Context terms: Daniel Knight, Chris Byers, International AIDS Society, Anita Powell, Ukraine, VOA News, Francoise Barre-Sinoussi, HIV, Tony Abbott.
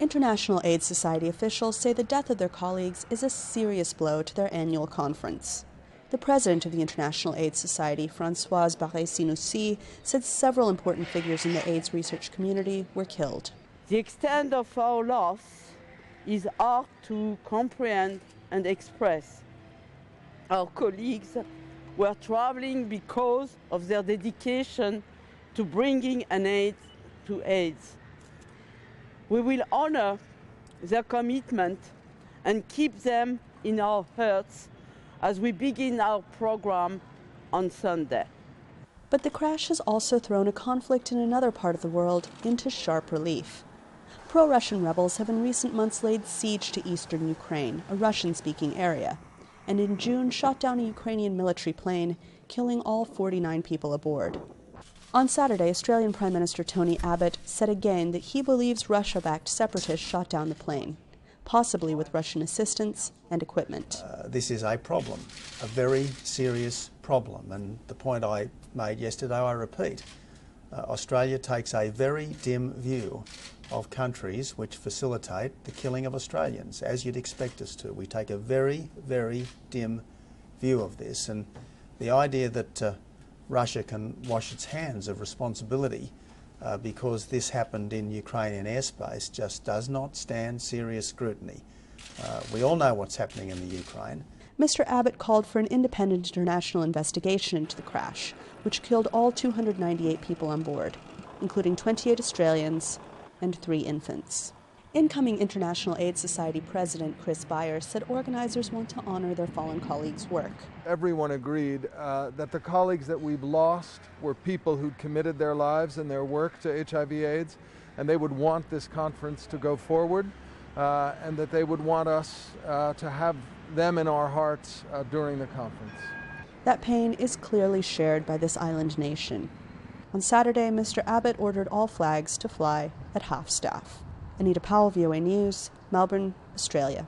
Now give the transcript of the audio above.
International AIDS Society officials say the death of their colleagues is a serious blow to their annual conference. The president of the International AIDS Society, Francoise Barre-Sinoussi, said several important figures in the AIDS research community were killed. The extent of our loss is hard to comprehend and express. Our colleagues were traveling because of their dedication to bringing an aid to AIDS. We will honor their commitment and keep them in our hearts as we begin our program on Sunday. But the crash has also thrown a conflict in another part of the world into sharp relief. Pro-Russian rebels have in recent months laid siege to eastern Ukraine, a Russian-speaking area, and in June shot down a Ukrainian military plane, killing all 49 people aboard. On Saturday, Australian Prime Minister Tony Abbott said again that he believes Russia-backed separatists shot down the plane, possibly with Russian assistance and equipment. This is a problem, a very serious problem, and the point I made yesterday I repeat. Australia takes a very dim view of countries which facilitate the killing of Australians, as you'd expect us to. We take a very, very dim view of this, and the idea that Russia can wash its hands of responsibility because this happened in Ukrainian airspace just does not stand serious scrutiny. We all know what's happening in the Ukraine. Mr. Abbott called for an independent international investigation into the crash, which killed all 298 people on board, including 28 Australians and 3 infants. Incoming International AIDS Society President Chris Byers said organizers want to honor their fallen colleagues' work. Everyone agreed that the colleagues that we've lost were people who'd committed their lives and their work to HIV/AIDS, and they would want this conference to go forward, and that they would want us to have them in our hearts during the conference. That pain is clearly shared by this island nation. On Saturday, Mr. Abbott ordered all flags to fly at half-staff. Anita Powell, VOA News, Melbourne, Australia.